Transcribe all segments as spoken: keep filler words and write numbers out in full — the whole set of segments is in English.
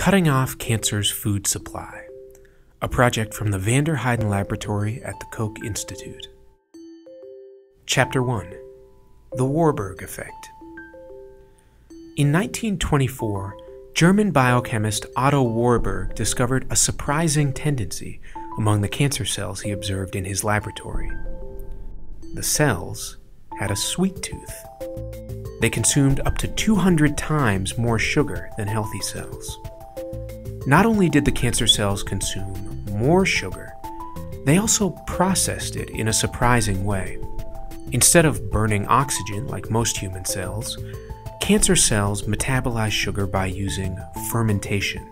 Cutting Off Cancer's Food Supply, a project from the Vander Heiden Laboratory at the Koch Institute. Chapter one. The Warburg Effect. In nineteen twenty-four, German biochemist Otto Warburg discovered a surprising tendency among the cancer cells he observed in his laboratory. The cells had a sweet tooth. They consumed up to two hundred times more sugar than healthy cells. Not only did the cancer cells consume more sugar, they also processed it in a surprising way. Instead of burning oxygen like most human cells, cancer cells metabolize sugar by using fermentation,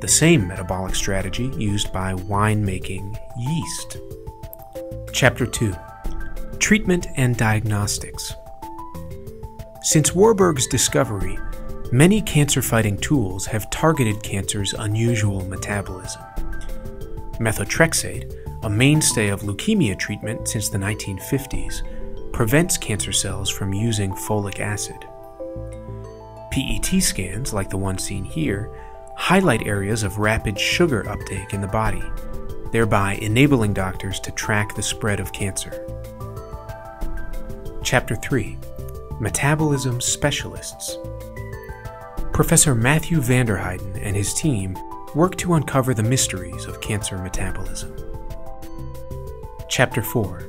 the same metabolic strategy used by wine-making yeast. Chapter two. Treatment and Diagnostics. Since Warburg's discovery, many cancer-fighting tools have targeted cancer's unusual metabolism. Methotrexate, a mainstay of leukemia treatment since the nineteen fifties, prevents cancer cells from using folic acid. P E T scans, like the one seen here, highlight areas of rapid sugar uptake in the body, thereby enabling doctors to track the spread of cancer. Chapter three. Metabolism Specialists. Professor Matthew Vander Heiden and his team work to uncover the mysteries of cancer metabolism. Chapter four.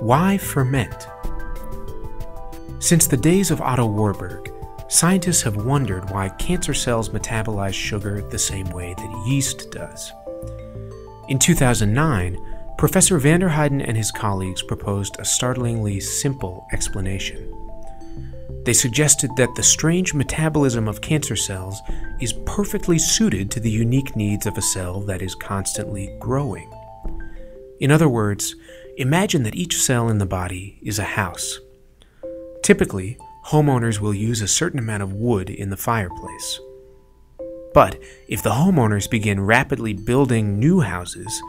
Why Ferment? Since the days of Otto Warburg, scientists have wondered why cancer cells metabolize sugar the same way that yeast does. In two thousand nine, Professor Vander Heiden and his colleagues proposed a startlingly simple explanation. They suggested that the strange metabolism of cancer cells is perfectly suited to the unique needs of a cell that is constantly growing. In other words, imagine that each cell in the body is a house. Typically, homeowners will use a certain amount of wood in the fireplace. But if the homeowners begin rapidly building new houses,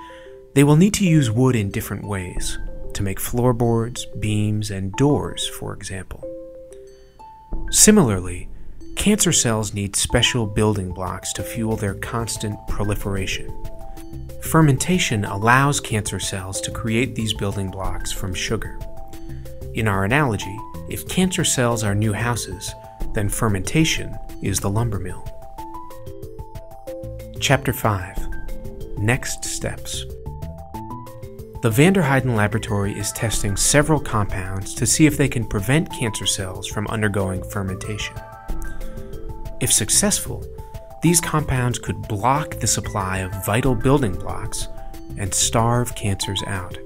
they will need to use wood in different ways, to make floorboards, beams, and doors, for example. Similarly, cancer cells need special building blocks to fuel their constant proliferation. Fermentation allows cancer cells to create these building blocks from sugar. In our analogy, if cancer cells are new houses, then fermentation is the lumber mill. Chapter five. Next Steps. The Vander Heiden Laboratory is testing several compounds to see if they can prevent cancer cells from undergoing fermentation. If successful, these compounds could block the supply of vital building blocks and starve cancers out.